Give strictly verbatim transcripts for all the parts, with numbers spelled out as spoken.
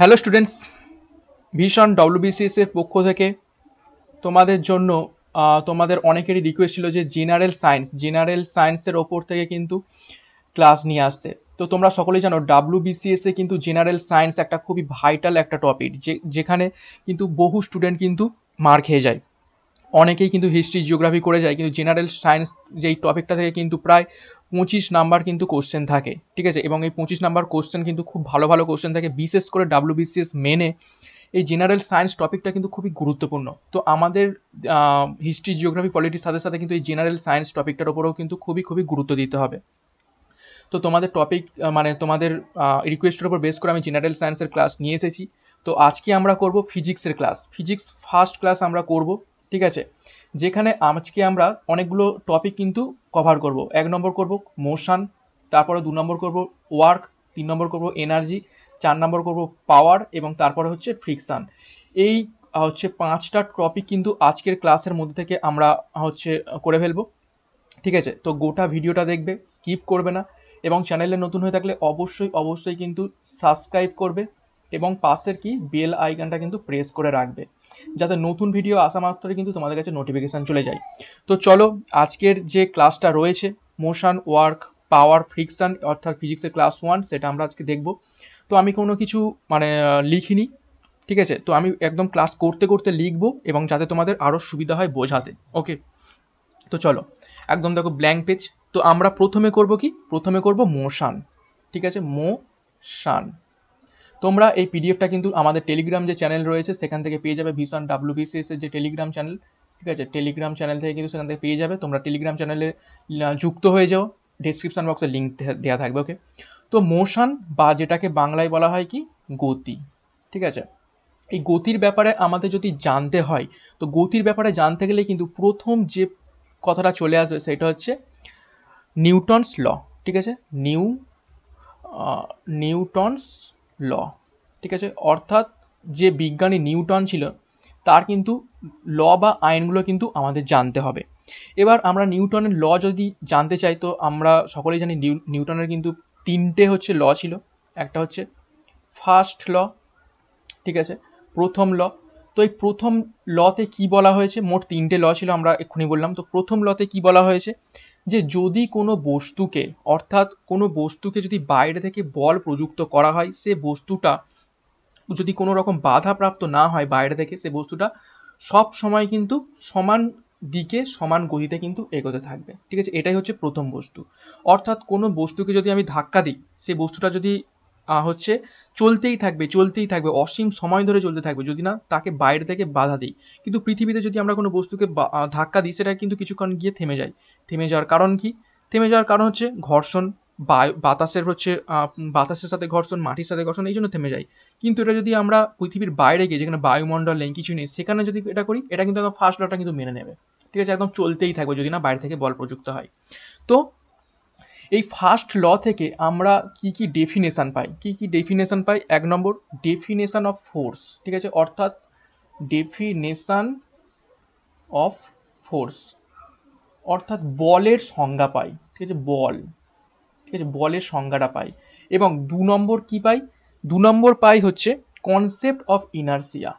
Hello students, vision WBCS এর পক্ষ থেকে তোমাদের জন্য তোমাদের অনেকেরই রিকোয়েস্ট ছিল যে জেনারেল সায়েন্স জেনারেল সায়েন্সের ওপর থেকে কিন্তু ক্লাস নিয়ে আসতে। তো তোমরা সকলেই জানো ডব্লিউবিসিএস এ কিন্তু জেনারেল সায়েন্স একটা খুবই ভাইটাল একটা টপিক, যে যেখানে কিন্তু বহু স্টুডেন্ট কিন্তু মার খেয়ে যায়। অনেকেই কিন্তু হিস্ট্রি জিওগ্রাফি করে যায়, কিন্তু জেনারেল সায়েন্স যেই টপিকটা থেকে কিন্তু প্রায় পঁচিশ নাম্বার কিন্তু কোশ্চেন থাকে, ঠিক আছে। এবং এই পঁচিশ নাম্বার কোশ্চেন কিন্তু খুব ভালো ভালো কোশ্চেন থাকে, বিশেষ করে ডাব্লিউবিসিএস মেনে এই জেনারেল সায়েন্স টপিকটা কিন্তু খুবই গুরুত্বপূর্ণ। তো আমাদের হিস্ট্রি জিওগ্রাফি পলিটির সাথে সাথে কিন্তু এই জেনারেল সায়েন্স টপিকটার ওপরেও কিন্তু খুবই খুবই গুরুত্ব দিতে হবে। তো তোমাদের টপিক মানে তোমাদের রিকোয়েস্টের ওপর বেস করে আমি জেনারেল সায়েন্সের ক্লাস নিয়ে এসেছি। তো আজকে আমরা করব ফিজিক্সের ক্লাস, ফিজিক্স ফার্স্ট ক্লাস আমরা করব, ঠিক আছে। যেখানে আজকে আমরা অনেকগুলো টপিক কিন্তু কভার করব। এক নম্বর করব মোশন, তারপরে দু নম্বর করব ওয়ার্ক, তিন নম্বর করব এনার্জি, চার নম্বর করব পাওয়ার, এবং তারপরে হচ্ছে ফ্রিকশন। এই হচ্ছে পাঁচটা টপিক কিন্তু আজকের ক্লাসের মধ্যে থেকে আমরা হচ্ছে করে ফেলবো, ঠিক আছে। তো গোটা ভিডিওটা দেখবে, স্কিপ করবে না, এবং চ্যানেলে নতুন হয়ে থাকলে অবশ্যই অবশ্যই কিন্তু সাবস্ক্রাইব করবে এবং পাশের কি বেল আইকনটা কিন্তু প্রেস করে রাখবে, যাতে নতুন ভিডিও আসা মাত্রই কিন্তু তোমাদের কাছে নোটিফিকেশান চলে যায়। তো চলো, আজকের যে ক্লাসটা রয়েছে মোশন, ওয়ার্ক, পাওয়ার, ফ্রিকশন অর্থাৎ ফিজিক্সের ক্লাস ওয়ান, সেটা আমরা আজকে দেখব। তো আমি কোনো কিছু মানে লিখিনি, ঠিক আছে। তো আমি একদম ক্লাস করতে করতে লিখবো, এবং যাতে তোমাদের আরও সুবিধা হয় বোঝাতে, ওকে। তো চলো, একদম দেখো ব্ল্যাঙ্ক পেজ। তো আমরা প্রথমে করব কি প্রথমে করব মোশন, ঠিক আছে, মোশন। তোমরা এই পিডিএফটা কিন্তু আমাদের টেলিগ্রাম যে চ্যানেল রয়েছে সেখান থেকে পেয়ে যাবে, ভিশন ডাব্লিউবিসিএস এর যে টেলিগ্রাম চ্যানেল, ঠিক আছে, টেলিগ্রাম চ্যানেল থেকে কিন্তু সেখান থেকে পেয়ে যাবে। তোমরা টেলিগ্রাম চ্যানেলে যুক্ত হয়ে যাও, ডেসক্রিপশন বক্সে লিঙ্ক দেওয়া থাকবে, ওকে। তো মোশন বা যেটাকে বাংলায় বলা হয় কি গতি, ঠিক আছে। এই গতির ব্যাপারে আমাদের যদি জানতে হয়, তো গতির ব্যাপারে জানতে গেলে কিন্তু প্রথম যে কথাটা চলে আসবে সেটা হচ্ছে নিউটনস ল, ঠিক আছে, নিউ নিউটনস ল, ঠিক আছে। অর্থাৎ যে বিজ্ঞানী নিউটন ছিল তার কিন্তু ল বা আইনগুলো কিন্তু আমাদের জানতে হবে। এবার আমরা নিউটনের ল যদি জানতে চাই, তো আমরা সকলেই জানি নিউটনের কিন্তু তিনটে হচ্ছে ল ছিল। একটা হচ্ছে ফার্স্ট ল, ঠিক আছে, প্রথম ল। তো এই প্রথম লতে কি বলা হয়েছে, মোট তিনটে ল ছিল, আমরা এক্ষুনি বললাম। তো প্রথম লতে কি বলা হয়েছে, যে যদি কোনো বস্তুকে অর্থাৎ কোনো বস্তুকে যদি বাইরে থেকে বল প্রযুক্ত করা হয়, সে বস্তুটা যদি কোনো রকম বাধাপ্রাপ্ত না হয় বাইরে থেকে, সে বস্তুটা সব সময় কিন্তু সমান দিকে সমান গতিতে কিন্তু এগোতে থাকবে, ঠিক আছে। এটাই হচ্ছে প্রথম বস্তু। অর্থাৎ কোনো বস্তুকে যদি আমি ধাক্কা দিই, সে বস্তুটা যদি হচ্ছে চলতেই থাকবে চলতেই থাকবে অসীম সময় ধরে চলতে থাকবে, যদি না তাকে বাইরে থেকে বাধা দিই। কিন্তু পৃথিবীতে যদি আমরা কোনো বস্তুকে ধাক্কা দিই, সেটা কিন্তু কিছুক্ষণ গিয়ে থেমে যায়। থেমে যাওয়ার কারণ কি? থেমে যাওয়ার কারণ হচ্ছে ঘর্ষণ, বাতাসের হচ্ছে বাতাসের সাথে ঘর্ষণ, মাটির সাথে ঘর্ষণ, এই জন্য থেমে যায়। কিন্তু এটা যদি আমরা পৃথিবীর বাইরে গিয়ে, যেখানে বায়ুমণ্ডল নেই, কিছু নেই, সেখানে যদি এটা করি, এটা কিন্তু একদম ফার্স্ট লটা কিন্তু মেনে নেবে, ঠিক আছে, একদম চলতেই থাকবে যদি না বাইরে থেকে বল প্রযুক্ত হয়। তো এই ফার্স্ট ল থেকে আমরা কি কি ডেফিনেশান পাই কি কি ডেফিনেশান পাই এক নম্বর ডেফিনেশান অফ ফোর্স, ঠিক আছে, অর্থাৎ ডেফিনেশান অফ ফোর্স অর্থাৎ বলের সংজ্ঞা পাই, ঠিক আছে, বল, ঠিক আছে, বলের সংজ্ঞাটা পাই। এবং দু নম্বর কি পাই দু নম্বর পাই হচ্ছে concept of inertia,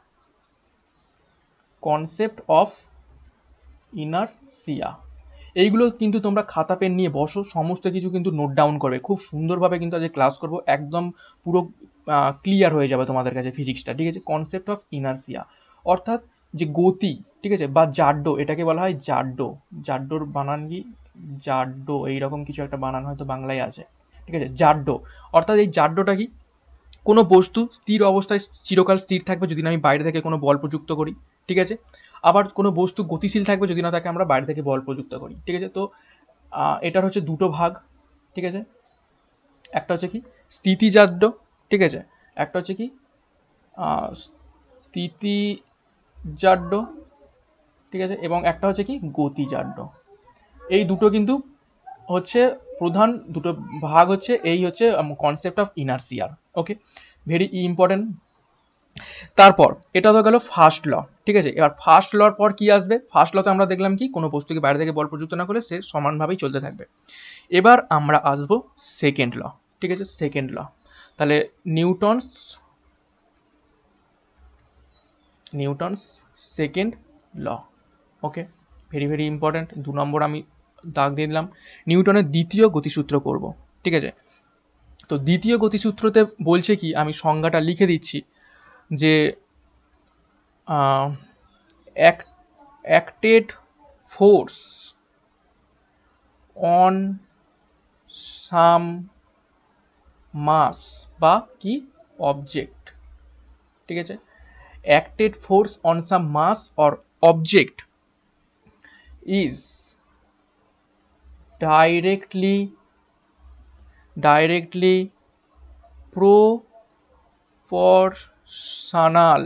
concept of inertia. এইগুলো কিন্তু তোমরা খাতা পেন নিয়ে বসো, সমস্ত কিছু কিন্তু নোট ডাউন করবে। খুব সুন্দরভাবে কিন্তু আজকে ক্লাস করব, একদম পুরো ক্লিয়ার হয়ে যাবে তোমাদের কাছে ফিজিক্সটা, ঠিক আছে। কনসেপ্ট অফ ইনারশিয়া অর্থাৎ যে গতি, ঠিক আছে, বা জাড্ডো, এটাকে বলা হয় জাড্ডো। জাড্ডোর বানান কি জাড্ডো, এইরকম কিছু একটা বানান হয়তো বাংলায় আছে, ঠিক আছে, জাড্ডো। অর্থাৎ এই জাড্ডোটা কি, কোনো বস্তু স্থির অবস্থায় চিরকাল স্থির থাকবে যদি না আমি বাইরে থেকে কোনো বল প্রযুক্ত করি, ঠিক আছে। আবার কোনো বস্তু গতিশীল থাকবে যদি না তাকে আমরা বাইরে থেকে বল প্রযুক্ত করি, ঠিক আছে। তো এটার হচ্ছে দুটো ভাগ, ঠিক আছে। একটা হচ্ছে কি স্থিতিজাড্য, ঠিক আছে, একটা হচ্ছে কি স্থিতিজাড্য, ঠিক আছে, এবং একটা হচ্ছে কি গতিজাড্য। এই দুটো কিন্তু হচ্ছে প্রধান দুটো ভাগ হচ্ছে এই হচ্ছে কনসেপ্ট অফ ইনারশিয়ার, ওকে, ভেরি ইম্পর্টেন্ট। তারপর এটা তো গেল ফার্স্ট ল, ঠিক আছে। এবার ফার্স্ট লর পর কি আসবে, ফার্স্ট লতে আমরা দেখলাম কি কোনো বস্তুকে বাইরে থেকে বল প্রযুক্ত না করলে সে সমানভাবেই চলতে থাকবে। এবার আমরা আসবো সেকেন্ড ল, ঠিক আছে, সেকেন্ড ল। তাহলে Newton's Newton's second law. Okay, very very important. দু নম্বর আমি দাগ দিয়ে দিলাম, নিউটনের দ্বিতীয় গতিসূত্র করব। ঠিক আছে, তো দ্বিতীয় গতিসূত্রতে বলছে কি, আমি সংজ্ঞাটা লিখে দিচ্ছি যে acted force on some mass बा की object। ठीक है, acted force on some mass or object is directly directly proportional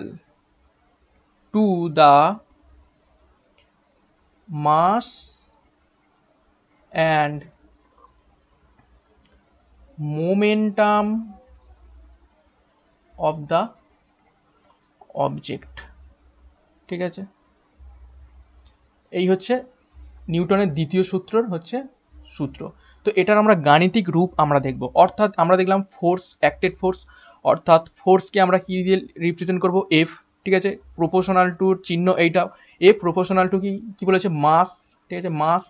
to the mass and momentum of the object। ठीक है, यही होच्छे নিউটনের দ্বিতীয় सूत्र होच्छे सूत्र। तो एटार आमरा गाणितिक रूप आमरा देखबो, अर्थात आमरा देखलाम फोर्स, एक्टेड फोर्स, अर्थात फोर्स के आमरा की दिए रिप्रेजेंट करबो एफ। ঠিক আছে, প্রপোর্শনাল টু চিহ্ন, এইটা এ প্রপোর্শনাল টু কি কি বলেছে, মাস। ঠিক আছে, মাস,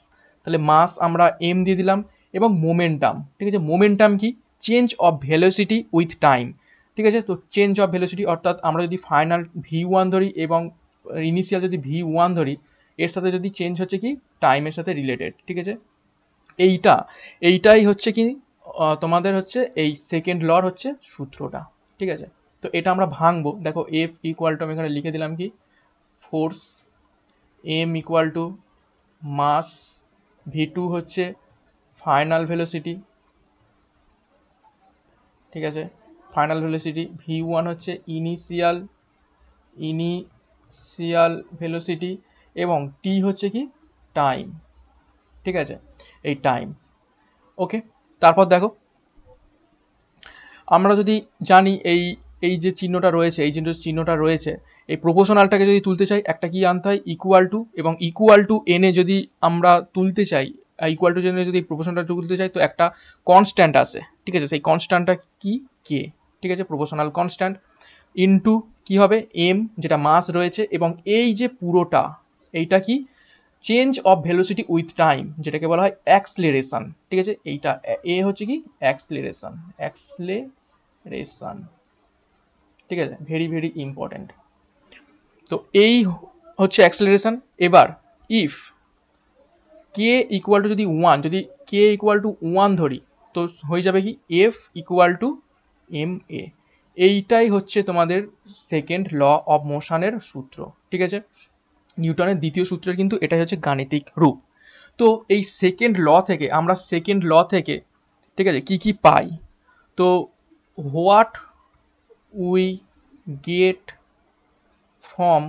তাহলে মাস আমরা এম দিয়ে দিলাম, এবং মোমেন্টাম। ঠিক আছে, মোমেন্টাম কি, change of velocity with time. ঠিক আছে, তো চেঞ্জ অফ ভেলোসিটি অর্থাৎ আমরা যদি ফাইনাল ভি ওয়ান ধরি এবং ইনিশিয়াল যদি ভি ওয়ান ধরি, এর সাথে যদি চেঞ্জ হচ্ছে কি টাইমের সাথে রিলেটেড। ঠিক আছে, এইটা এইটাই হচ্ছে কি তোমাদের হচ্ছে এই সেকেন্ড লর হচ্ছে সূত্রটা। ঠিক আছে, তো এটা আমরা ভাঙবো। দেখো এফ ইকুয়াল টু আমি এখানে লিখে দিলাম কি force, M equal to mass, V two হচ্ছে ফাইনাল ভেলোসিটি। ঠিক আছে, ফাইনাল ভেলোসিটি, ভি ওয়ান হচ্ছে ইনিশিয়াল ইনিশিয়াল ভেলোসিটি, এবং টি হচ্ছে কি টাইম। ঠিক আছে, এই টাইম। ওকে, তারপর দেখো আমরা যদি জানি এই এই যে চিহ্নটা রয়েছে, এই যে চিহ্নটা রয়েছে, এই প্রপোর্শনালটাকে যদি তুলতে চাই একটা কি আনতে হয় ইকুয়াল টু, এবং ইকুয়াল টু এনে যদি আমরা তুলতে চাই, ইকুয়াল টু এনে যদি প্রপোর্শনালটা তুলতে চাই তো একটা কনস্ট্যান্ট আসে। ঠিক আছে, সেই কনস্ট্যান্টটা কি কে। ঠিক আছে, প্রপোর্শনাল কনস্ট্যান্ট ইনটু কি হবে এম যেটা মাস রয়েছে, এবং এই যে পুরোটা এইটা কি change of velocity with time যেটাকে বলা হয় অ্যাক্সেলারেশন। ঠিক আছে, এইটা এ হচ্ছে কি অ্যাক্সেলারেশন, অ্যাক্সেলারেশন। ঠিক আছে, ভেরি ভেরি ইম্পর্টেন্ট। তো এই হচ্ছে অ্যাক্সেলারেশন। এবার ইফ কে ইকুয়াল টু যদি ওয়ান, যদি কে ইকুয়াল টু ওয়ান ধরি তো হয়ে যাবে কি F equal to M A. এইটাই হচ্ছে তোমাদের সেকেন্ড ল অফ মোশনের সূত্র। ঠিক আছে, নিউটনের দ্বিতীয় সূত্রের কিন্তু এটাই হচ্ছে গাণিতিক রূপ। তো এই সেকেন্ড ল থেকে আমরা সেকেন্ড ল থেকে ঠিক আছে কি কি পাই, তো what we get from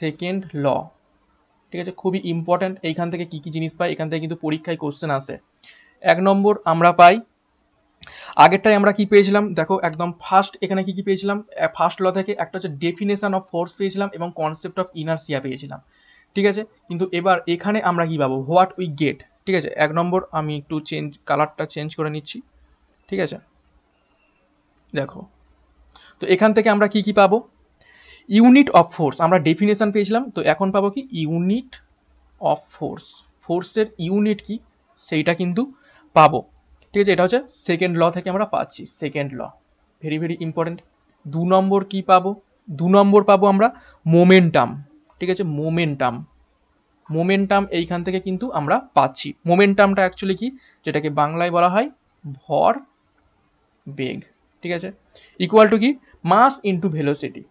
second law। ঠিক আছে, খুবই ইম্পর্ট্যান্ট। এইখান থেকে কি কি জিনিস পাই, এখান থেকে কিন্তু পরীক্ষায় কোশ্চেন আসে। এক নম্বর আমরা পাই, আগেরটাই আমরা কি পেয়েছিলাম দেখো একদম ফার্স্ট, এখানে কি কি পেয়েছিলাম ফার্স্ট ল থেকে, একটা হচ্ছে ডেফিনেশন অফ ফোর্স পেয়েছিলাম এবং কনসেপ্ট অফ ইনারশিয়া পেয়েছিলাম। ঠিক আছে, কিন্তু এবার এখানে আমরা কি পাবো হোয়াট উই গেট। ঠিক আছে, এক নম্বর আমি একটু চেঞ্জ কালারটা চেঞ্জ করে নিচ্ছি। ঠিক আছে, দেখো তো এখান থেকে আমরা কি কি পাবো, ইউনিট অফ ফোর্স আমরা ডেফিনেশন পেয়েছিলাম, তো এখন পাবো কি ইউনিট অফ ফোর্স, ফোর্সের ইউনিট কি সেইটা কিন্তু পাবো। ঠিক আছে, এটা হচ্ছে সেকেন্ড ল থেকে আমরা পাচ্ছি second law, very very important. দু নম্বর কি পাবো, দু নম্বর পাবো আমরা মোমেন্টাম। ঠিক আছে, মোমেন্টাম, মোমেন্টাম এইখান থেকে কিন্তু আমরা পাচ্ছি। মোমেন্টামটা অ্যাকচুয়ালি কি, যেটাকে বাংলায় বলা হয় ভর, বেগ। ঠিক আছে, ইকুয়াল টু কি mass into velocity,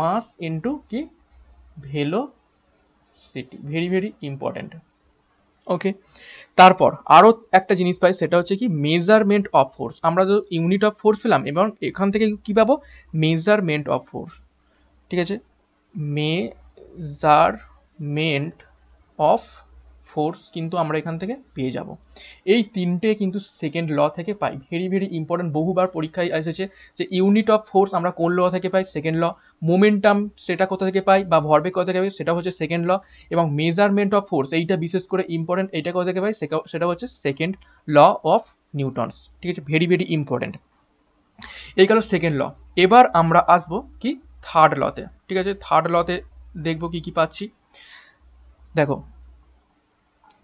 mass into কি velocity, very very important. Okay, তারপর আরও একটা জিনিস পাই, সেটা হচ্ছে কি মেজারমেন্ট অফ ফোর্স। আমরা তো ইউনিট অফ ফোর্স পেলাম এবং এখান থেকে কি পাবো মেজারমেন্ট অফ ফোর্স। ঠিক আছে, মেজারমেন্ট অফ ফোর্স কিন্তু আমরা এখান থেকে পেয়ে যাব। এই তিনটে কিন্তু সেকেন্ড ল থেকে পাই, ভেরি ভেরি ইম্পর্টেন্ট। বহুবার পরীক্ষায় এসেছে যে ইউনিট অফ ফোর্স আমরা কোন ল থেকে পাই, সেকেন্ড ল। মোমেন্টাম সেটা কোথা থেকে পাই, বা ভরবেগ কোথা থেকে পাই, সেটা হচ্ছে সেকেন্ড ল। এবং মেজারমেন্ট অফ ফোর্স এইটা বিশেষ করে ইম্পর্টেন্ট, এইটা কোথা থেকে পাই সেটা হচ্ছে সেকেন্ড ল অফ নিউটনস। ঠিক আছে, ভেরি ভেরি ইম্পর্টেন্ট। এই গেল সেকেন্ড ল। এবার আমরা আসবো কি থার্ড লতে। ঠিক আছে। থার্ড লতে দেখব কি কি পাচ্ছি। দেখো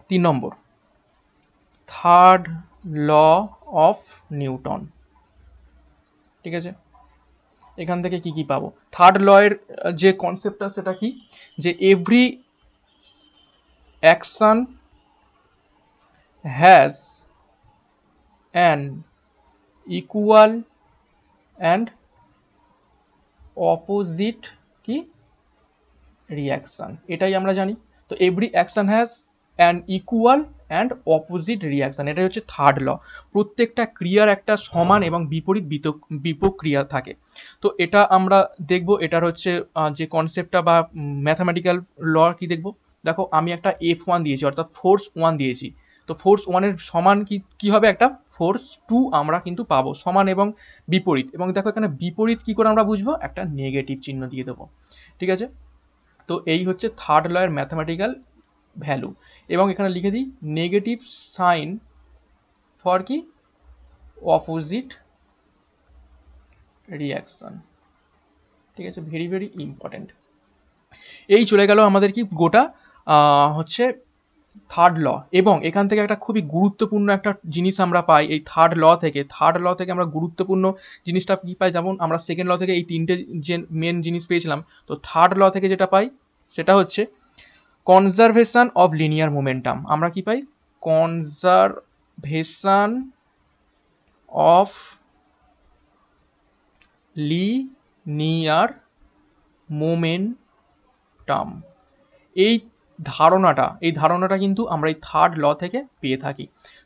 তিন নম্বর থার্ড ল অফ নিউটন, ঠিক আছে। এখান থেকে কি কি পাবো, থার্ড ল এর যে কনসেপ্টটা সেটা কি, যে every action has an equal and opposite কি রিয়াকশন, এটাই আমরা জানি। তো every action has an equal and opposite reaction, এটাই হচ্ছে থার্ড ল। প্রত্যেকটা ক্রিয়ার একটা সমান এবং বিপরীত বিপক্রিয়া থাকে। তো এটা আমরা দেখব, এটার হচ্ছে যে কনসেপ্টটা বা ম্যাথামেটিক্যাল ল কি দেখব। দেখো আমি একটা এফ ওয়ান দিয়েছি অর্থাৎ ফোর্স ওয়ান দিয়েছি, তো ফোর্স ওয়ানের সমান কি কী হবে, একটা ফোর্স টু আমরা কিন্তু পাবো, সমান এবং বিপরীত। এবং দেখো এখানে বিপরীত কি করে আমরা বুঝবো, একটা নেগেটিভ চিহ্ন দিয়ে দেবো, ঠিক আছে। তো এই হচ্ছে থার্ড ল এর ম্যাথামেটিক্যাল ভ্যালু। এবং এখানে লিখে দিই নেগেটিভ সাইন ফর কি অপোজিট রিয়াকশন, ঠিক আছে, ভেরি ভেরি ইম্পর্টেন্ট। এই চলে গেল আমাদের কি গোটা হচ্ছে থার্ড ল। এবং এখান থেকে একটা খুবই গুরুত্বপূর্ণ একটা জিনিস আমরা পাই এই থার্ড ল থেকে। থার্ড ল থেকে আমরা গুরুত্বপূর্ণ জিনিসটা কী পাই, যেমন আমরা সেকেন্ড ল থেকে এই তিনটে যে মেন জিনিস পেয়েছিলাম, তো থার্ড ল থেকে যেটা পাই সেটা হচ্ছে কনজারভেশন অফ লিনিয়ার মোমেন্টাম। আমরা কি পাই, কনজারভেশন অফ লিনিয়ার মোমেন্টাম, এই ধারণাটা এই ধারণাটা কিন্তু আমরা এই থার্ড ল থেকে পেয়ে থাকি।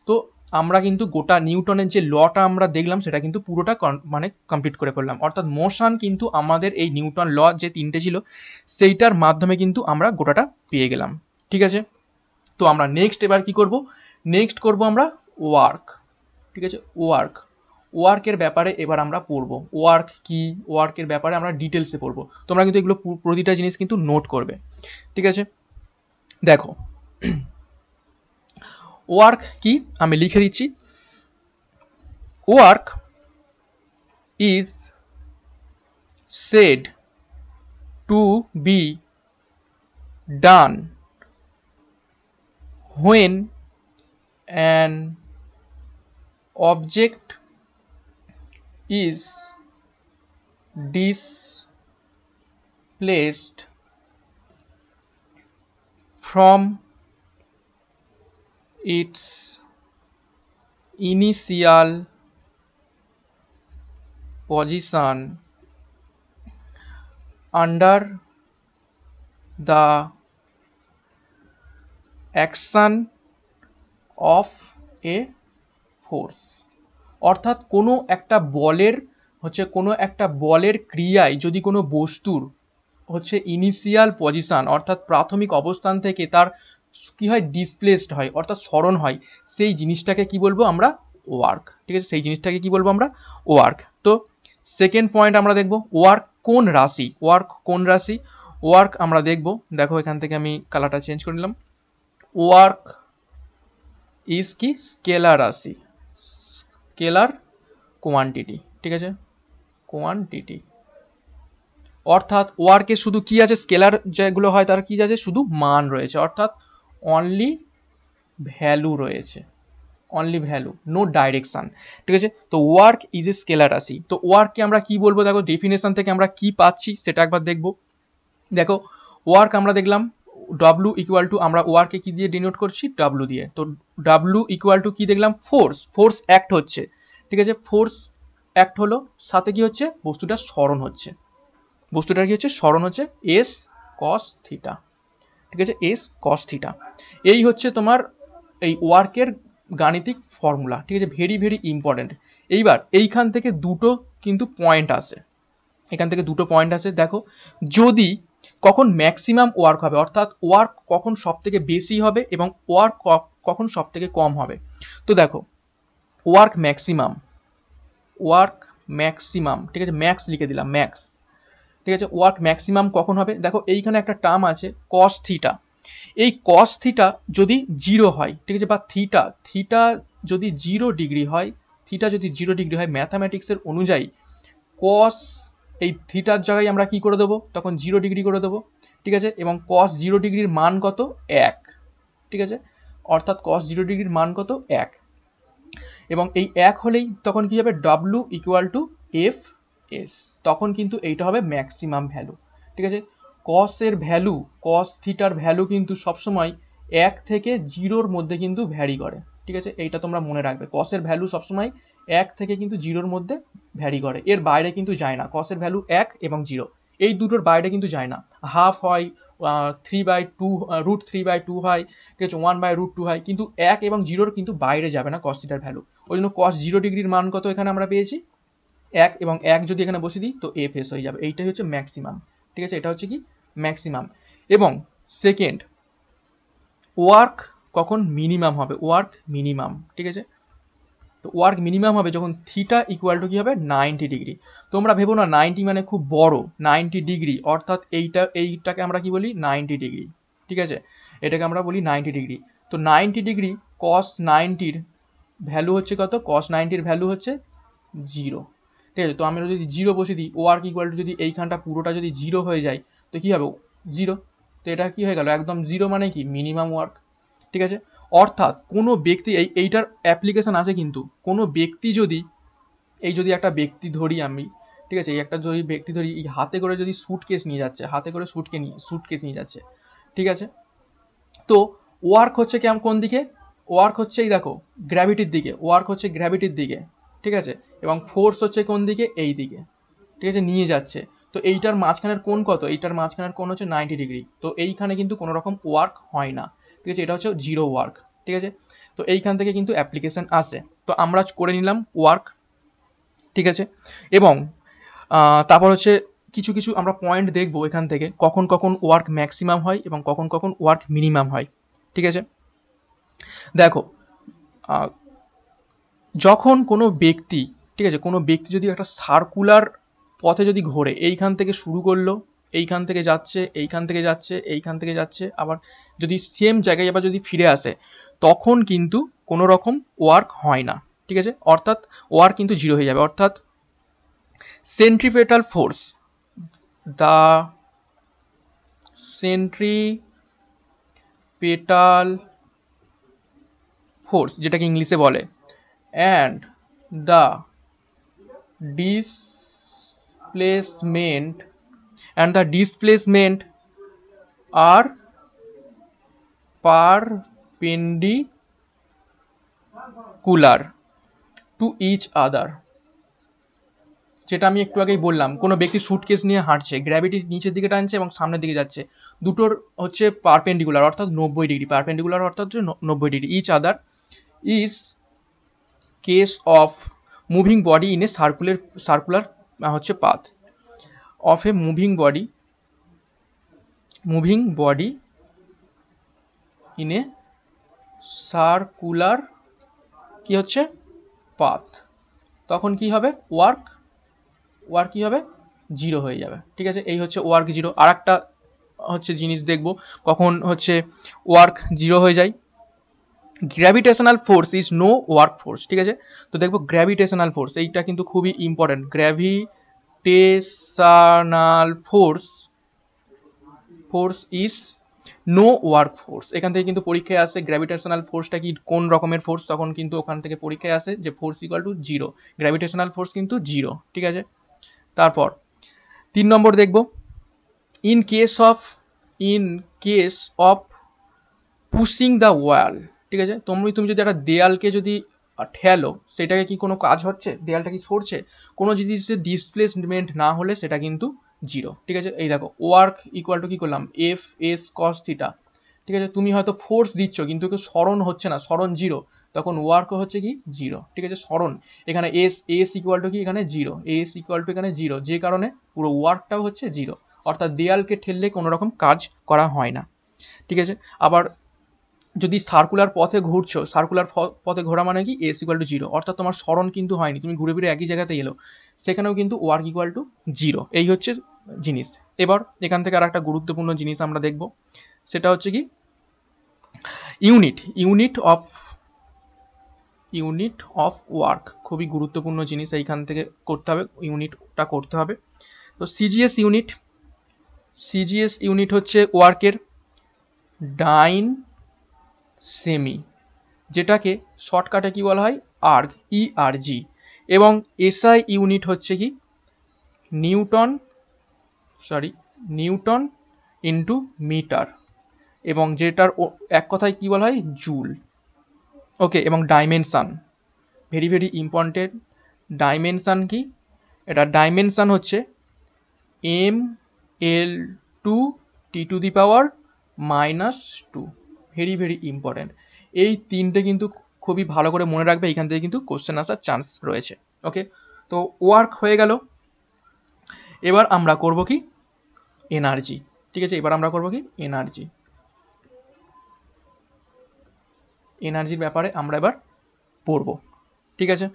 তো আমরা কিন্তু গোটা নিউটনের যে লটা আমরা দেখলাম সেটা কিন্তু পুরোটা মানে কমপ্লিট করে ফেললাম। অর্থাৎ মোশন কিন্তু আমাদের এই নিউটন ল যে তিনটে ছিল সেইটার মাধ্যমে কিন্তু আমরা গোটাটা পেয়ে গেলাম, ঠিক আছে। তো আমরা নেক্সট এবার কি করব, নেক্সট করব আমরা ওয়ার্ক, ঠিক আছে। ওয়ার্ক ওয়ার্কের ব্যাপারে এবার আমরা পড়ব, ওয়ার্ক কি, ওয়ার্কের ব্যাপারে আমরা ডিটেলসে পড়ব। তোমরা কিন্তু এগুলো প্রতিটা জিনিস কিন্তু নোট করবে, ঠিক আছে। দেখো ওয়ার্ক কি আমি লিখে দিচ্ছি, work is said to be done when an object is displaced from its initial position under the action of a force। অর্থাৎ কোনো একটা বলের হচ্ছে কোনো একটা বলের ক্রিয়ায় যদি কোনো বস্তুর হচ্ছে ইনিশিয়াল পজিশন অর্থাৎ প্রাথমিক অবস্থান থেকে তার কি হয়, ডিসপ্লেসড হয় অর্থাৎ সরণ হয়, সেই জিনিসটাকে কি বলবো আমরা ওয়ার্ক, ঠিক আছে। সেই জিনিসটাকে কি বলবো আমরা ওয়ার্ক। তো সেকেন্ড পয়েন্ট আমরা দেখব ওয়ার্ক কোন রাশি, ওয়ার্ক কোন রাশি ওয়ার্ক আমরা দেখব। দেখো এখান থেকে আমি কালারটা চেঞ্জ করে নিলাম। ওয়ার্ক ইজ কি স্কেলার রাশি, স্কেলার কোয়ান্টিটি, ঠিক আছে, কোয়ান্টিটি। অর্থাৎ ওয়ার্কে শুধু কি আছে, স্কেলার যেগুলো হয় তার কি আছে, শুধু মান রয়েছে, অর্থাৎ অনলি ভ্যালু রয়েছে, অনলি ভ্যালু, নো ডাইরেকশান, ঠিক আছে। তো ওয়ার্ক ইজ এ স্কেলার রাশি। তো ওয়ার্ককে আমরা কি বলবো, দেখো ডেফিনেশান থেকে আমরা কি পাচ্ছি সেটা একবার দেখব। দেখো ওয়ার্ক আমরা দেখলাম ডাব্লু ইকুয়াল টু, আমরা ওয়ার্ককে কি দিয়ে ডিনোট করছি, ডাব্লু দিয়ে। তো ডাব্লু ইকুয়াল টু কি দেখলাম, ফোর্স, ফোর্স অ্যাক্ট হচ্ছে, ঠিক আছে, ফোর্স অ্যাক্ট হলো, সাথে কি হচ্ছে বস্তুটা সরণ হচ্ছে, বস্তুটার কি হচ্ছে সরণ হচ্ছে এস কস থিটা, ঠিক আছে, এস কস থিটা। এই হচ্ছে তোমার এই ওয়ার্কের গাণিতিক ফর্মুলা, ঠিক আছে, ভেরি ভেরি ইম্পর্টেন্ট। এইবার এইখান থেকে দুটো কিন্তু পয়েন্ট আসে, এখান থেকে দুটো পয়েন্ট আসে। দেখো যদি কখন ম্যাক্সিমাম ওয়ার্ক হবে, অর্থাৎ ওয়ার্ক কখন সব থেকে বেশি হবে এবং ওয়ার্ক কখন সব থেকে কম হবে। তো দেখো ওয়ার্ক ম্যাক্সিমাম, ওয়ার্ক ম্যাক্সিমাম, ঠিক আছে, ম্যাক্স লিখে দিলাম, ম্যাক্স, ঠিক আছে। ওয়ার্ক ম্যাক্সিমাম কখন হবে, দেখো এইখানে একটা টার্ম আছে কস থিটা, এই কস থিটা যদি জিরো হয়, ঠিক আছে, বা থিটা থিটা যদি জিরো ডিগ্রি হয়, থিটা যদি জিরো ডিগ্রি হয় ম্যাথামেটিক্সের অনুযায়ী কস এই থিটার জায়গায় আমরা কি করে দেব তখন জিরো ডিগ্রি করে দেব ঠিক আছে এবং cos জিরো ডিগ্রির মান কত এক ঠিক আছে অর্থাৎ cos জিরো ডিগ্রির মান কত এক এবং এই এক হলেই তখন কি হবে w = fs তখন কিন্তু এইটা হবে ম্যাক্সিমাম ভ্যালু ঠিক আছে cos এর ভ্যালু cos থিটার ভ্যালু কিন্তু সব সময় এক থেকে জিরো এর মধ্যে কিন্তু ভ্যারি করে ঠিক আছে এইটা তোমরা মনে রাখবে cos এর ভ্যালু সব সময় এক থেকে কিন্তু জিরো এর মধ্যে ভ্যারি করে এর বাইরে কিন্তু যায় না cos এর ভ্যালু এক এবং জিরো এই দুটোর বাইরে কিন্তু যায় না হাফ হয় three by two root three by two হয় ঠিক আছে ওয়ান বাই রুট টু হয় কিন্তু এক এবং জিরো এর কিন্তু বাইরে যাবে না cos থিটার ভ্যালু ওইজন্য cos জিরো ডিগ্রির মান কত এখানে আমরা পেয়েছি এক এবং এক যদি এখানে বসিয়ে দিই তো fs হয়ে যাবে এইটাই হচ্ছে ম্যাক্সিমাম ঠিক আছে এটা হচ্ছে কি ম্যাক্সিমাম এবং সেকেন্ড ওয়ার্ক কখন মিনিমাম হবে ওয়ার্ক মিনিমাম ঠিক আছে তো ওয়ার্ক মিনিমাম হবে যখন থিটা ইকুয়াল টু কি হবে নব্বই ডিগ্রি তোমরা ভেবো না নব্বই মানে খুব বড় নব্বই ডিগ্রি অর্থাৎ এইটা এইটাকে আমরা কি বলি নব্বই ডিগ্রি ঠিক আছে এটাকে আমরা বলি নব্বই ডিগ্রি তো নব্বই ডিগ্রি cos নব্বই এর ভ্যালু হচ্ছে কত cos নব্বই এর ভ্যালু হচ্ছে জিরো ঠিক আছে তো আমরা যদি জিরো বসিয়ে দিই ওয়ার্ক ইকুয়াল টু যদি এইখানটা পুরোটা যদি জিরো হয়ে যায় তো কি হবে জিরো তো এটা কি হয়ে গেল একদম জিরো মানে কি মিনিমাম ওয়ার্ক ঠিক আছে অর্থাৎ কোনো ব্যক্তি এই এইটার অ্যাপ্লিকেশন আছে কিন্তু কোনো ব্যক্তি যদি এই যদি একটা ব্যক্তি ধরি আমি ঠিক আছে এই একটা যদি ব্যক্তি ধরি এই হাতে করে যদি স্যুটকেস নিয়ে যাচ্ছে হাতে করে স্যুটকে নিয়ে স্যুটকেস নিয়ে যাচ্ছে ঠিক আছে তো ওয়ার্ক হচ্ছে কি কোন দিকে ওয়ার্ক হচ্ছে এই দেখো গ্র্যাভিটির দিকে ওয়ার্ক হচ্ছে গ্র্যাভিটির দিকে ঠিক আছে এবং ফোর্স হচ্ছে কোন দিকে এই দিকে ঠিক আছে নিয়ে যাচ্ছে তো এইটার মাঝখানের কোণ কত এইটার মাঝখানের কোণ হচ্ছে নব্বই ডিগ্রি তো এইখানে কিন্তু কোনো রকম ওয়ার্ক হয় না ঠিক আছে এটা হচ্ছে জিরো ওয়ার্ক ঠিক আছে তো এইখান থেকে কিন্তু অ্যাপ্লিকেশন আসে তো আমরা করে নিলাম ওয়ার্ক ঠিক আছে এবং তারপর হচ্ছে কিছু কিছু আমরা পয়েন্ট দেখব এখান থেকে কখন কখন ওয়ার্ক ম্যাক্সিমাম হয় এবং কখন কখন ওয়ার্ক মিনিমাম হয় ঠিক আছে দেখো যখন কোনো ব্যক্তি ঠিক আছে কোনো ব্যক্তি যদি একটা সার্কুলার পথে যদি ঘোরে এইখান থেকে শুরু করলো এইখান থেকে যাচ্ছে এইখান থেকে যাচ্ছে এইখান থেকে যাচ্ছে আবার যদি সেম জায়গায় আবার যদি ফিরে আসে তখন কিন্তু কোনো রকম ওয়ার্ক হয় না ঠিক আছে অর্থাৎ ওয়ার্ক কিন্তু জিরো হয়ে যাবে অর্থাৎ centripetal force the centripetal force যেটাকে ইংলিশে বলে and the displacement and the displacement are perpendicular to each other যেটা আমি একটু আগেই বললাম কোনো ব্যক্তি স্যুটকেস নিয়ে হাঁটছে গ্র্যাভিটির নিচের দিকে টানছে এবং সামনের দিকে যাচ্ছে দুটোর হচ্ছে পারপেন্ডিকুলার অর্থাৎ নব্বই ডিগ্রি পারপেন্ডিকুলার অর্থাৎ নব্বই degree each other is case of moving body in a circular circular হচ্ছে path of a moving body moving body in a circular কি হচ্ছে path তখন কি হবে work work কি হবে জিরো হয়ে যাবে ঠিক আছে এই হচ্ছে work জিরো আরেকটা হচ্ছে জিনিস দেখব কখন হচ্ছে work জিরো হয়ে যায় gravitational force is no work force ঠিক আছে তো দেখব gravitational force এইটা কিন্তু খুবই important gravity gravitational force force is no work force এখান থেকে কিন্তু পরীক্ষায় আসে gravitational force টা কি কোন রকমের ফোর্স তখন কিন্তু ওখান থেকে পরীক্ষায় আসে যে force equal to zero gravitational force কিন্তু জিরো ঠিক আছে তারপর তিন নম্বর দেখব in case of in case of pushing the wall ঠিক আছে তুমি তুমি যদি একটা দেয়ালকে যদি ঠেলো সেটাকে কি কোনো কাজ হচ্ছে দেয়ালটা কি সরছে কোনো জিনিসের ডিসপ্লেসমেন্ট না হলে সেটা কিন্তু জিরো ঠিক আছে এই দেখো ওয়ার্ক ইকুয়াল টু কি করলাম এফ এস cos থিটা ঠিক আছে তুমি হয়তো ফোর্স দিচ্ছ কিন্তু কেউ সরণ হচ্ছে না সরণ জিরো তখন ওয়ার্ক হচ্ছে কি জিরো ঠিক আছে সরণ এখানে এস এস ইকুয়াল টু কি এখানে জিরো এস ইকুয়াল টু এখানে জিরো যে কারণে পুরো ওয়ার্কটাও হচ্ছে জিরো অর্থাৎ দেয়ালকে ঠেললে কোনো রকম কাজ করা হয় না ঠিক আছে আবার যদি সার্কুলার পথে ঘুরছো সার্কুলার পথে ঘোরা মানে কি এস ইকুয়াল টু জিরো অর্থাৎ তোমার সরণ কিন্তু হয়নি তুমি ঘুরে ফিরে একই জায়গাতে এলো সেখানেও কিন্তু ওয়ার্ক ইকুয়াল টু জিরো এই হচ্ছে জিনিস এবার এখান থেকে আর একটা গুরুত্বপূর্ণ জিনিস আমরা দেখব সেটা হচ্ছে কি unit unit of unit of work খুবই গুরুত্বপূর্ণ জিনিস এইখান থেকে করতে হবে ইউনিটটা করতে হবে তো तो सीजीएस यूनिट सीजीएस यूनिट হচ্ছে ওয়ার্কের ডাইন সেমি যেটাকে শর্টকাটে কি বলা হয় আর্গ ই আর জি এবং এসআই ইউনিট হচ্ছে কি Newton sorry Newton into metre এবং যেটার এক কথায় কি বলা হয় জুল ওকে এবং dimension very very important dimension কি এটা ডাইমেনশন হচ্ছে M L two T two the power minus two very very important এই তিনটে কিন্তু খুবই ভালো করে মনে রাখবে এইখান থেকে কিন্তু কোশ্চেন আসার চান্স রয়েছে ওকে তো ওয়ার্ক হয়ে গেল এবার আমরা করব কি এনার্জি ঠিক আছে এবার আমরা করব কি এনার্জি এনার্জির ব্যাপারে আমরা এবার পড়ব ঠিক আছে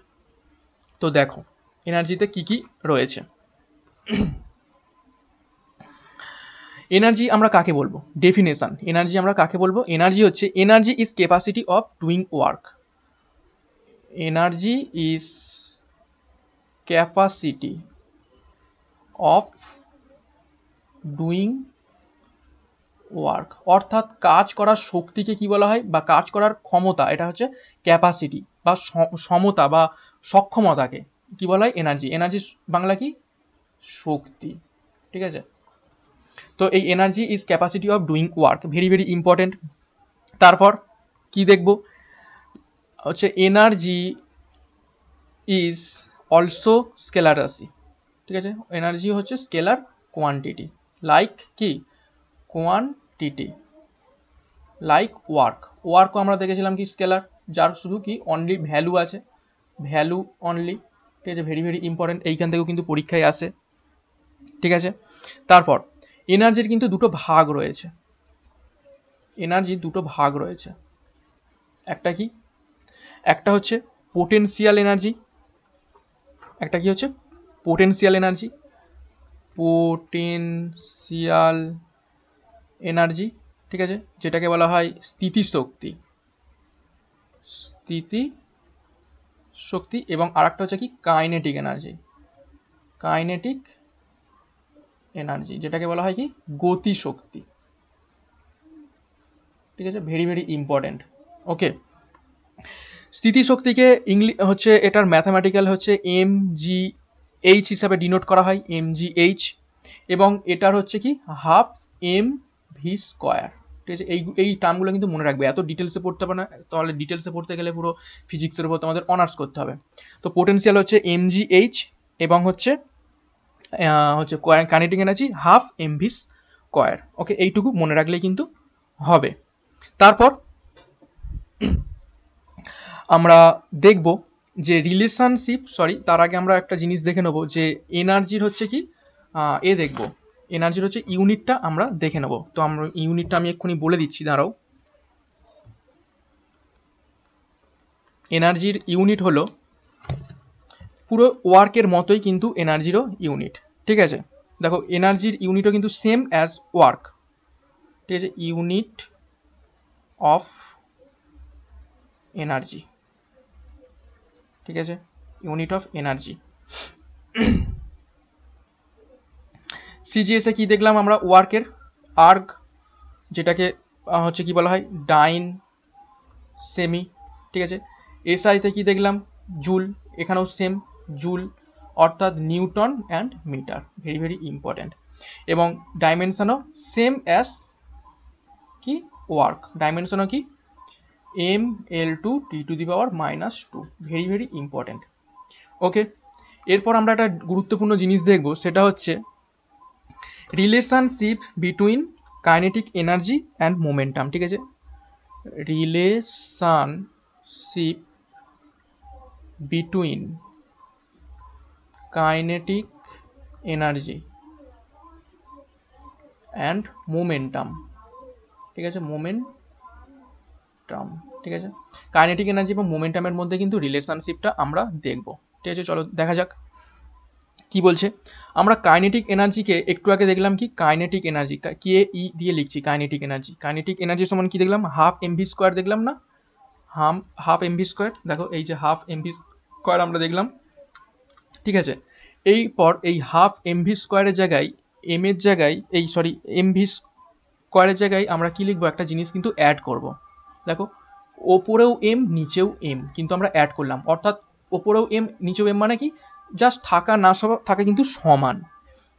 তো দেখো এনার্জিতে কি কি রয়েছে एनार्जी आमरा काके बोलबो डेफिनेशन एनार्जी आमरा काके बोलबो एनार्जी होच्छे energy is capacity of doing work energy is capacity of doing work अर्थात काज करार शक्ति के कि बोला है बा काज करार क्षमता एटा होच्छे कैपेसिटी बा क्षमता बा सक्षमता के कि बोला है एनार्जी एनार्जी बांगला की शक्ति ठीक है तो ये energy is capacity of doing work very very important तारपर कि देखबो अच्छा एनार्जी इज अलसो स्केलर राशि ठीक है एनार्जी होच्छे स्केलर क्वांटिटी लाइक कि क्वांटिटी लाइक वार्क वार्क को आमरा देखेछिलाम कि स्केलर जार शुधु कि ओनली भैलू आछे भैलू ओनली ठीक है भेरि भेरि इम्पोर्टेंट एइखान थेकेओ किन्तु परीक्षाय आसे ठीक है तारपर एनार्जिर किन्तु दुटो भाग रयेछे एनार्जी दुटो भाग रयेछे एकटा कि एकटा होच्छे पोटेंशियल एनार्जी एकटा कि होच्छे पोटेंशियल एनार्जी पोटेंशियल एनार्जी ठीक आछे जेटाके बला हय स्थितिशक्ति स्थितिशक्ति एबं आरेकटा होच्छे कि काइनेटिक एनार्जी काइनेटिक एनार्जी जेटाके बोला है कि गति शक्ति ठीक है भेरि भेरि इम्पोर्टेंट ओके स्थिति शक्ति के इंग्लिश होच्छे एटार मैथमेटिकल होच्छे एम जी एच हिसाब से डिनोट करा है एम जी एच एवं एटार होच्छे कि हाफ एम भि स्क्वायर ठीक है ये टर्मगुलो किन्तु मने राखबे एत डिटेल्से पढ़ते पारबे ना ताहले डिटेल्से पढ़ते गेले पुरो फिजिक्सर उपर तोमादेर अनार्स करते होबे तो पोटेंशियल होच्छे एम जी एच एवं होच्छे হচ্ছে kinetic energy half M V square okay এইটুকু মনে রাখলে কিন্তু হবে তারপর আমরা দেখব যে রিলেশনশিপ সরি তার আগে আমরা একটা জিনিস দেখে নেব যে এনার্জির হচ্ছে কি এ দেখব এনার্জির হচ্ছে ইউনিটটা আমরা দেখে নেব তো আমরা ইউনিটটা আমি এক্ষুনি বলে দিচ্ছি দাঁড়াও এনার্জির ইউনিট হলো पूरो वार्कर मतोई किन्तु एनार्जिरो यूनिट ठीक है देखो एनार्जिर यूनिटो किन्तु सेम एज वार्क ठीक है यूनिट अफ एनार्जी ठीक है यूनिट अफ एनार्जी सीजीएस की देखलाम आमरा वार्कर आर्ग जेटाके होच्छे कि बला हय डाइन सेमी ठीक है एसआई ते कि देखलाम जूल एखानेओ सेम जूल अर्थात Newton and metre very very important एवं डायमेंशनों सेम एस की वार्क डायमेंशनों की M L two T two the power minus two very very important okay एरपर आमरा एकटा गुरुत्वपूर्ण जिनिस देखबो सेटा होच्छे relationship between kinetic energy and momentum ठीक आछे relationship between kinetic energy and momentum ठीक है मोमेंटाम ठीक है काइनेटिक एनार्जी और मोमेंटाम मध्य किन्तु रिलेशनशिपटा आमरा देखबो ठीक है चलो देखा जाक कि बोलछे आमरा काइनेटिक एनार्जी के एकटू आगे देखलाम कि काइनेटिक एनार्जी के ई दिए लिखछि काइनेटिक एनार्जी काइनेटिक एनार्जी समान कि देखलाम हाफ एम भि स्क्वायर देखलाम ना half half M V square देखो ये हाफ एम भि स्क्वायर आमरा देखलाम ठीक है এই পর এই হাফ এমভি স্কয়ারের জায়গায় এম এর জায়গায় এই সরি এমভি স্কয়ারের জায়গায় আমরা কি লিখব, একটা জিনিস কিন্তু অ্যাড করব। দেখো ওপরেও এম নিচেও এম কিন্তু আমরা অ্যাড করলাম, অর্থাৎ ওপরেও এম নিচেও এম মানে কি জাস্ট থাকা না সব থাকা কিন্তু সমান,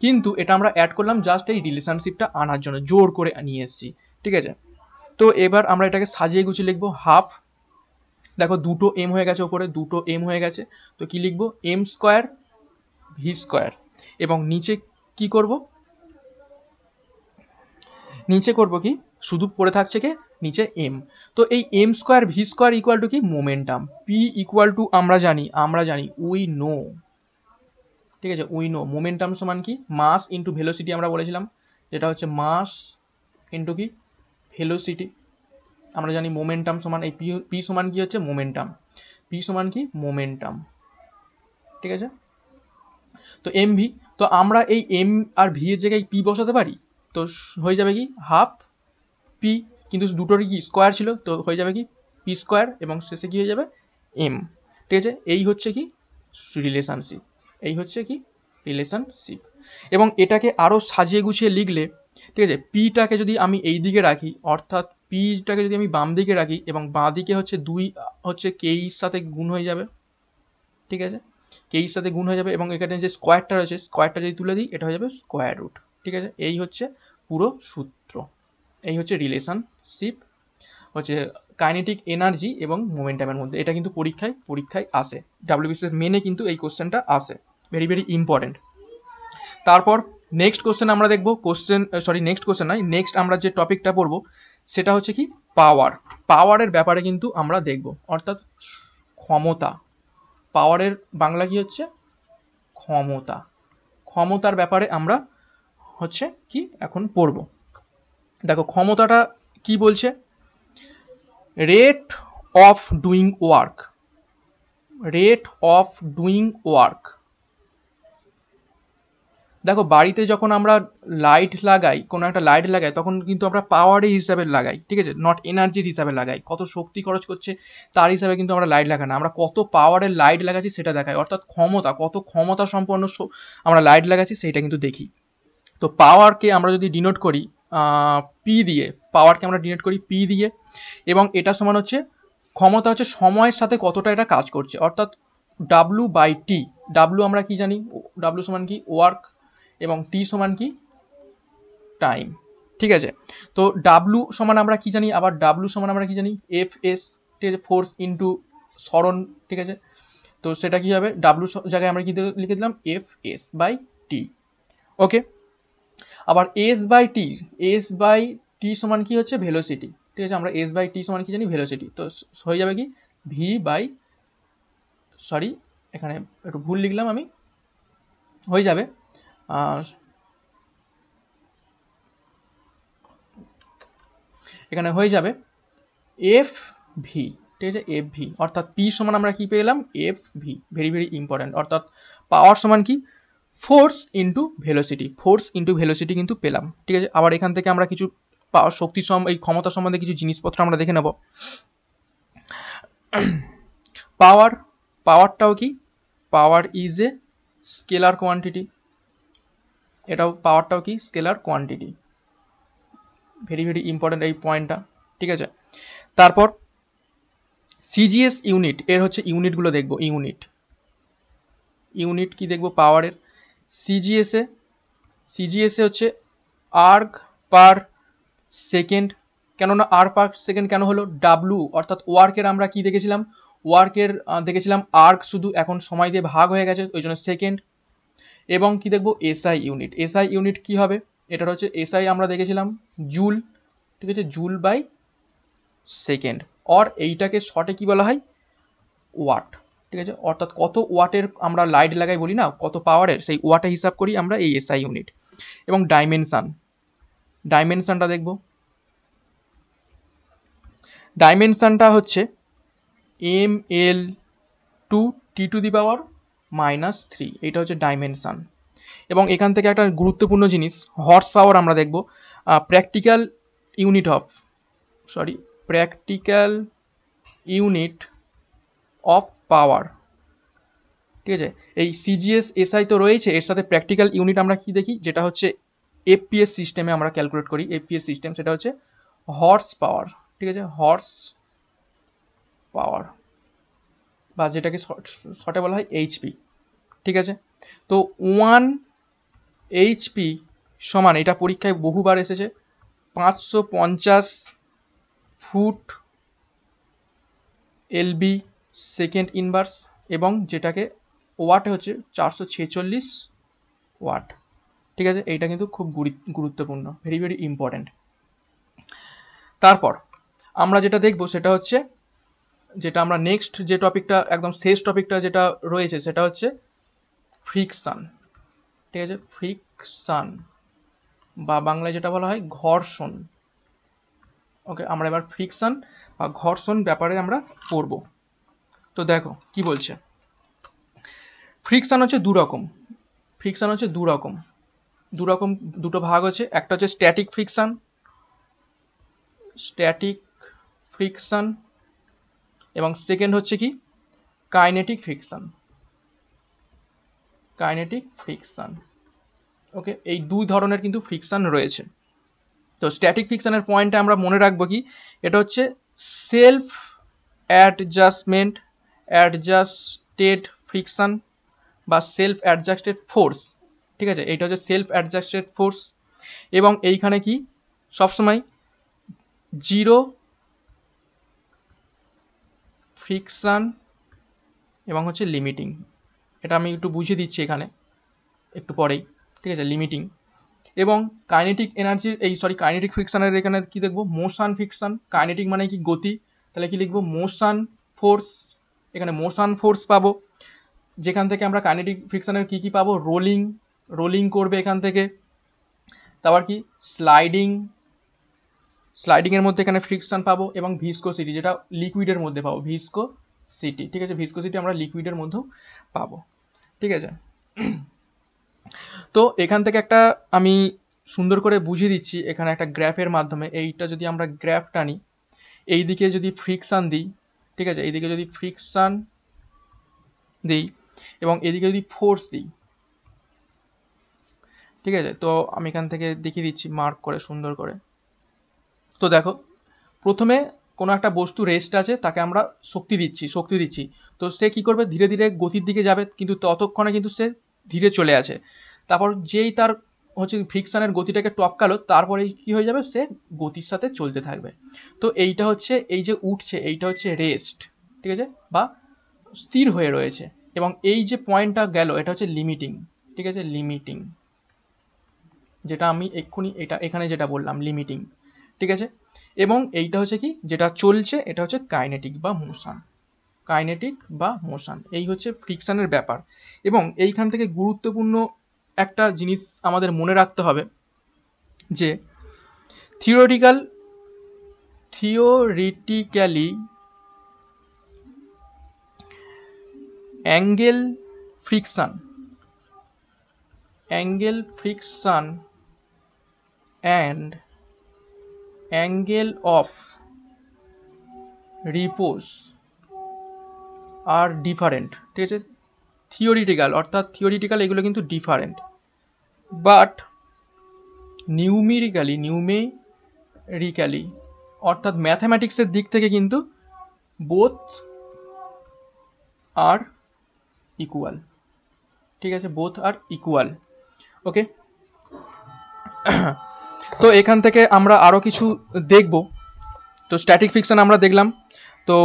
কিন্তু এটা আমরা অ্যাড করলাম জাস্ট এই রিলেশনশিপটা আনার জন্য, জোর করে নিয়ে এসেছি। ঠিক আছে, তো এবার আমরা এটাকে সাজিয়ে গুছিয়ে লিখবো হাফ। দেখো দুটো এম হয়ে গেছে, ওপরে দুটো এম হয়ে গেছে, তো কি লিখবো এম স্কোয়ার ভি স্কোয়ার, এবং নিচে কি করব, নিচে করব কি শুধু পড়ে থাকছে কে নিচে এম। তো এই M square V square equal to কি মোমেন্টাম, পি ইকুয়াল টু আমরা জানি আমরা জানি উই নো। ঠিক আছে, উই নো মোমেন্টাম সমান কি মাস ইন্টু ভেলোসিটি, আমরা বলেছিলাম যেটা হচ্ছে মাস ইন্টু কি ভেলোসিটি। আমরা জানি মোমেন্টাম সমান এই পি, পি সমান কি হচ্ছে মোমেন্টাম, পি সমান কি মোমেন্টাম। ঠিক আছে, তো এম ভি, তো আমরা এই এম আর ভি এর জায়গায় পি বসাতে পারি, তো হয়ে যাবে কি হাফ পি, কিন্তু দুটোরই কি স্কোয়ার ছিল, তো হয়ে যাবে কি পি স্কোয়ার এবং শেষে কি হয়ে যাবে এম। ঠিক আছে, এই হচ্ছে কি রিলেশনশিপ, এই হচ্ছে কি রিলেশনশিপ। এবং এটাকে আরও সাজিয়ে গুছিয়ে লিখলে, ঠিক আছে, পিটাকে যদি আমি এই দিকে রাখি, অর্থাৎ পিটাকে যদি আমি বাম দিকে রাখি এবং বাঁ দিকে হচ্ছে দুই হচ্ছে কেইর সাথে গুণ হয়ে যাবে। ঠিক আছে, কেইর সাথে গুণ হয়ে যাবে এবং এখানে যে স্কোয়ারটা রয়েছে স্কোয়ারটা যদি তুলে দিই এটা হয়ে যাবে স্কোয়ার রুট। ঠিক আছে, এই হচ্ছে পুরো সূত্র, এই হচ্ছে রিলেশনশিপ হচ্ছে কাইনেটিক এনার্জি এবং মোমেন্টামের মধ্যে। এটা কিন্তু পরীক্ষায় পরীক্ষায় আসে, ডাব্লিউবিসিএস মেনে কিন্তু এই কোশ্চেনটা আসে, ভেরি ভেরি ইম্পর্টেন্ট। তারপর নেক্সট কোশ্চেন আমরা দেখব, কোশ্চেন সরি নেক্সট কোশ্চেন নয়, নেক্সট আমরা যে টপিকটা পড়বো সেটা হচ্ছে কি পাওয়ার, পাওয়ারের ব্যাপারে কিন্তু আমরা দেখব, অর্থাৎ ক্ষমতা। পাওয়ারের বাংলা কি হচ্ছে ক্ষমতা, ক্ষমতার ব্যাপারে আমরা হচ্ছে কি এখন পড়ব। দেখো ক্ষমতাটা কি বলছে, rate of doing work, rate of doing work. দেখো বাড়িতে যখন আমরা লাইট লাগাই, কোনো একটা লাইট লাগাই তখন কিন্তু আমরা পাওয়ারের হিসাবে লাগাই, ঠিক আছে, নট এনার্জির হিসাবে লাগাই, কত শক্তি খরচ করছে তার হিসাবে কিন্তু আমরা লাইট লাগাই না, আমরা কত পাওয়ারের লাইট লাগাচ্ছি সেটা দেখাই, অর্থাৎ ক্ষমতা, কত ক্ষমতা সম্পন্ন আমরা লাইট লাগাচ্ছি সেইটা কিন্তু দেখি। তো পাওয়ারকে আমরা যদি ডিনোট করি পি দিয়ে, পাওয়ারকে আমরা ডিনোট করি পি দিয়ে, এবং এটা সমান হচ্ছে ক্ষমতা হচ্ছে সময়ের সাথে কতটা এটা কাজ করছে, অর্থাৎ ডাব্লু বাই টি। ডাব্লু আমরা কি জানি, ডাব্লু সমান কি ওয়ার্ক এবং টি সমান কি টাইম। ঠিক আছে, তো ডাব্লু সমান আমরা কি জানি, আবার ডাব্লু সমান আমরা কি জানি এফ এস, ঠিক আছে, ফোর্স ইন্টু সরণ। ঠিক আছে, তো সেটা কি হবে ডাব্লু জায়গায় আমরা কি লিখে দিলাম F S by T. Okay, আবার S by T, S by T সমান কি হচ্ছে ভেলোসিটি। ঠিক আছে, আমরা এস বাই টি সমান কি জানি ভেলোসিটি, তো হয়ে যাবে কি ভি বাই সরি এখানে একটু ভুল লিখলাম আমি, হয়ে যাবে এখানে হয়ে যাবে এফ ভি। ঠিক আছে, এফ ভি, অর্থাৎ পি সমান আমরা কি পেলাম F V, very very important. অর্থাৎ পাওয়ার সমান কি force into velocity, force into velocity কিন্তু পেলাম। ঠিক আছে, আবার এখান থেকে আমরা কিছু পাওয়ার শক্তি সম এই ক্ষমতা সম্বন্ধে কিছু জিনিসপত্র আমরা দেখে নেব। পাওয়ার, পাওয়ারটাও কি power is a scalar quantity, এটাও পাওয়ারটাও কি scalar quantity, very very important এই পয়েন্টটা। ঠিক আছে, তারপর সিজিএস ইউনিট, এর হচ্ছে ইউনিটগুলো দেখব, ইউনিট ইউনিট কি দেখব পাওয়ারের, সিজিএসএ সিজিএসএ হচ্ছে আর্ক পার সেকেন্ড। কেননা আর্ক পার সেকেন্ড কেন হলো, ডাব্লু অর্থাৎ ওয়ার্কের আমরা কি দেখেছিলাম, ওয়ার্কের দেখেছিলাম আর্ক, শুধু এখন সময় দিয়ে ভাগ হয়ে গেছে ওই জন্য সেকেন্ড। এবং কি দেখব এসআই ইউনিট, এসআই ইউনিট কি হবে, এটার হচ্ছে এসআই আমরা দেখেছিলাম জুল। ঠিক আছে, জুল বাই সেকেন্ড, অর এইটাকে শর্টে কি বলা হয় ওয়াট। ঠিক আছে, অর্থাৎ কত ওয়াটের আমরা লাইট লাগাই বলি না, কত পাওয়ারের, সেই ওয়াটে হিসাব করি আমরা এই এসআই ইউনিট। এবং ডাইমেনশান, ডাইমেনশানটা দেখব, ডাইমেনশানটা হচ্ছে M L two T two the power minus three, এটা হচ্ছে ডাইমেনশান। এবং এখান থেকে একটা গুরুত্বপূর্ণ জিনিস হর্স পাওয়ার আমরা দেখব, practical unit of sorry practical unit of power. ठीक है सीजिएस एसआई तो रয়েছে এর সাথে প্র্যাকটিক্যাল ইউনিট আমরা কি দেখি যেটা হচ্ছে এফপিএস সিস্টেমে আমরা ক্যালকুলেট করি এফপিএস সিস্টেম সেটা হচ্ছে হর্স পাওয়ার ঠিক আছে হর্স পাওয়ার বা যেটাকে শর্টে বলা হয় এইচপি ঠিক আছে তো वन এইচপি সমান এটা পরীক্ষায় বহুবার এসেছে पाँच सौ पचास ফুট এলবি সেকেন্ড ইনভার্স এবং যেটাকে वाटे होच्छे चार सौ छियालीस वाट ठीक है एटा किन्तु खूब गुरुत्वपूर्ण भेरि भेरि इम्पोर्टेंट तारपर आमरा जेटा देखबो सेटा होच्छे जेटा आमरा नेक्स्ट जे टपिकटा एकदम शेष टपिकटा जेटा रयेछे सेटा होच्छे फ्रिक्शन ठीक है फ्रिक्शन बा बांग्लाय जेटा बला हय घर्षण ओके आमरा एबार फ्रिक्शन बा घर्षण ब्यापारे आमरा पढ़बो तो देखो कि बोलछे फ्रिक्शन होच्छे दुरकम फ्रिक्शन होच्छे दुरकम दुरकम दुटो भाग होच्छे एक होच्छे स्टैटिक फ्रिक्शन स्टैटिक फ्रिक्शन एवं सेकेंड होच्छे कि kinetic friction kinetic friction okay एई दुई धरनेर किन्तु फ्रिक्शन रयेछे तो स्टैटिक फ्रिक्शनेर पॉइंट आमरा मने राखबो कि एटा होच्छे सेल्फ एडजस्टमेंट एडजस्टेड फ्रिक्शन বা সেলফ অ্যাডজাস্টেড ফোর্স ঠিক আছে এইটা হচ্ছে সেলফ অ্যাডজাস্টেড ফোর্স এবং এইখানে কি সব সময় জিরো ফ্রিকশন এবং হচ্ছে লিমিটিং এটা আমি একটু বুঝিয়ে দিচ্ছি এখানে একটু পরেই ঠিক আছে লিমিটিং এবং কাইনেটিক এনার্জি এই সরি কাইনেটিক ফ্রিকশনের এখানে কি দেখব মোশন ফ্রিকশন কাইনেটিক মানে কি গতি তাহলে কি লিখব মোশন ফোর্স এখানে মোশন ফোর্স পাবো যেখান থেকে আমরা কাইনেটিক ফ্রিকশনের কি কি পাবো রোলিং রোলিং করবে এখান থেকে তারপর কি স্লাইডিং স্লাইডিং এর মধ্যে এখানে ফ্রিকশন পাবো এবং ভিসকোসিটি যেটা লিকুইডের মধ্যে পাবো ভিসকোসিটি ঠিক আছে ভিসকোসিটি আমরা লিকুইডের মধ্যেও পাবো ঠিক আছে তো এখান থেকে একটা আমি সুন্দর করে বুঝিয়ে দিচ্ছি এখানে একটা গ্রাফের মাধ্যমে এইটা যদি আমরা গ্রাফ টানি এই দিকে যদি ফ্রিকশন দিই ঠিক আছে এই দিকে যদি ফ্রিকশন দিই এবং এদিকে যদি ফোর্স দিই ঠিক আছে তো আমি এখান থেকে দেখিয়ে দিচ্ছি মার্ক করে সুন্দর করে তো দেখো প্রথমে কোনো একটা বস্তু রেস্ট আছে তাকে আমরা শক্তি দিচ্ছি শক্তি দিচ্ছি তো সে কি করবে ধীরে ধীরে গতির দিকে যাবে কিন্তু ততক্ষণে কিন্তু সে ধীরে চলে আসে তারপর যেই তার হচ্ছে ফ্রিকশনের গতিটাকে টপকালো তারপরে কি হয়ে যাবে সে গতির সাথে চলতে থাকবে তো এইটা হচ্ছে এই যে উঠছে এইটা হচ্ছে রেস্ট ঠিক আছে বা स्थिर হয়ে রয়েছে এবং এই যে পয়েন্টটা গেল এটা হচ্ছে লিমিটিং ঠিক আছে লিমিটিং যেটা আমি এক্ষুনি এটা এখানে যেটা বললাম লিমিটিং ঠিক আছে এবং এইটা হচ্ছে কি যেটা চলছে এটা হচ্ছে কাইনেটিক বা মোশন কাইনেটিক বা মোশন এই হচ্ছে ফ্রিকশনের ব্যাপার এবং এইখান থেকে গুরুত্বপূর্ণ একটা জিনিস আমাদের মনে রাখতে হবে যে theoretical theoretically angle friction angle friction and angle of repose are different ठीक है थियोरिटिकल अर्थात थियोरिटिकल एगुलो किन्तु डिफरेंट बाट न्यूमेरिकली न्यूमेरिकली अर्थात मैथमेटिक्स दिक थेके किन्तु बोथ आर इक्वल ठीक है बोथ आर इक्वल ओके तो एखान थेके आमरा आरो किछु देखबो तो स्टैटिक फ्रिक्शन आमरा देखलाम तो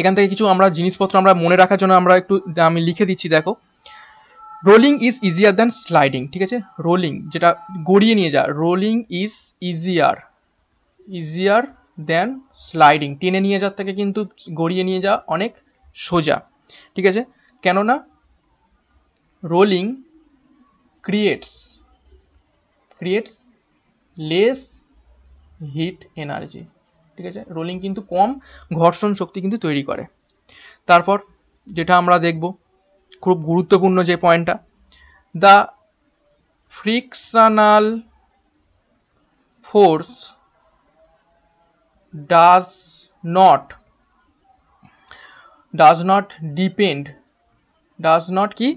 एखान थेके किछु आमरा जिनिसपत्र आमरा मने राखार जोन्नो आमरा एकटु आमी लिखे दिच्छी देखो rolling is easier than sliding ठीक है रोलिंग जेटा गड़िए निये जा rolling is easier easier than sliding टेने निये जाओयार थेके किन्तु गड़िए निये जा अनेक सोजा ठीक है क्योंकि rolling creates creates less heat energy ठीक है रोलिंग किन्तु कम घर्षण शक्ति किन्तु तैरी करे तारपर जेटा आमरा देखबो खूब गुरुत्वपूर्ण जे point the frictional force does not does not depend does not ki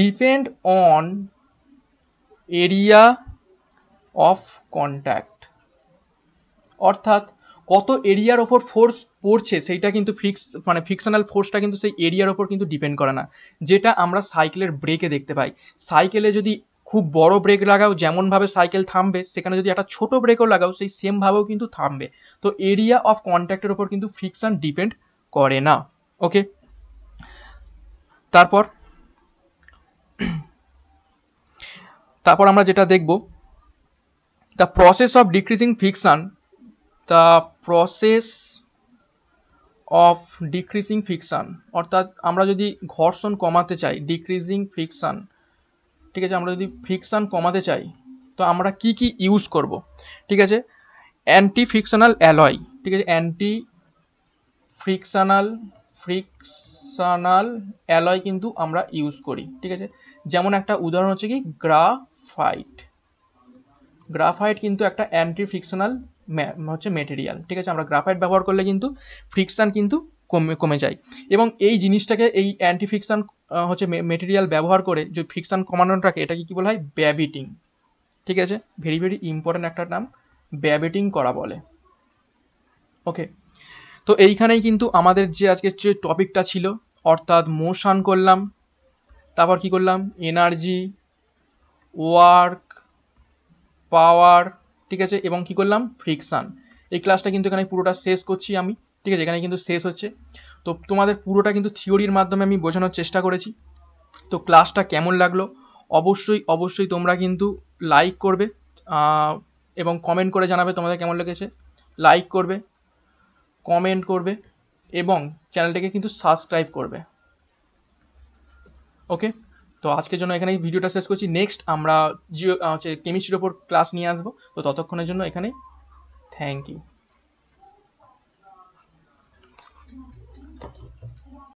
depend on area of contact অর্থাৎ কত এরিয়ার উপর ফোর্স পড়ছে সেইটা কিন্তু ফিক্স মানে ফিকশনাল ফোর্সটা কিন্তু সেই এরিয়ার উপর কিন্তু ডিপেন্ড করে না, যেটা আমরা সাইকেলের ব্রেকে দেখতে পাই। সাইকেলে যদি খুব বড় ব্রেক লাগাও যেমনভাবে সাইকেল থামবে, সেখানে যদি একটা ছোট ব্রেকও লাগাও সেই সেমভাবেও কিন্তু থামবে। তো এরিয়া অফ কন্ট্যাক্টের উপর কিন্তু ফ্রিকশন ডিপেন্ড করে না। ওকে, তারপর তারপর আমরা যেটা দেখব, the process of decreasing friction the process of decreasing friction অর্থাৎ আমরা যদি ঘর্ষণ কমাতে চাই, ডিক্রিজিং ফ্রিকশন, ঠিক আছে, আমরা যদি ফ্রিকশন কমাতে চাই তো আমরা কি কি ইউজ করব, ঠিক আছে, অ্যান্টি ফ্রিকশনাল অ্যালয়, ঠিক আছে, অ্যান্টি ফ্রিকশনাল ফ্রিকশনাল অ্যালয় কিন্তু আমরা ইউজ করি, ঠিক আছে। যেমন একটা উদাহরণ হচ্ছে কি গ্রাফাইট, গ্রাফাইট কিন্তু একটা অ্যান্টি ফ্রিকশনাল হচ্ছে মেটেরিয়াল, ঠিক আছে। আমরা গ্রাফাইট ব্যবহার করলে কিন্তু ফ্রিকশন কিন্তু কমে কমে যায় এবং এই জিনিসটাকে এই অ্যান্টি ফ্রিকশন হচ্ছে মেটেরিয়াল ব্যবহার করে যে ফ্রিকশন কমানোটাকে এটাকে কি বলা হয় ব্যাবিটিং, ঠিক আছে, ভেরি ভেরি ইম্পর্ট্যান্ট একটা নাম ব্যাবিটিং করা বলে। ওকে, তো এইখানেই কিন্তু আমাদের যে আজকের যে টপিকটা ছিল অর্থাৎ মোশন করলাম, তারপর কি করলাম এনার্জি, ওয়ার্ক, পাওয়ার, ঠিক আছে, এবং কি করলাম ফ্রিকশন। এই ক্লাসটা কিন্তু এখানে পুরোটা শেষ করছি আমি, ঠিক আছে, এখানে কিন্তু শেষ হচ্ছে। তো তোমাদের পুরোটা কিন্তু থিওরির মাধ্যমে আমি বোঝানোর চেষ্টা করেছি। তো ক্লাসটা কেমন লাগলো অবশ্যই অবশ্যই তোমরা কিন্তু লাইক করবে এবং কমেন্ট করে জানাবে তোমাদের কেমন লেগেছে, লাইক করবে, কমেন্ট করবে এবং চ্যানেলটাকে কিন্তু সাবস্ক্রাইব করবে। ওকে, তো আজকের জন্য এখানেই ভিডিওটা শেষ করছি। নেক্সট আমরা জিও হচ্ছে কেমিস্ট্রির ওপর ক্লাস নিয়ে আসবো। তো ততক্ষণের জন্য এখানেই, থ্যাংক ইউ।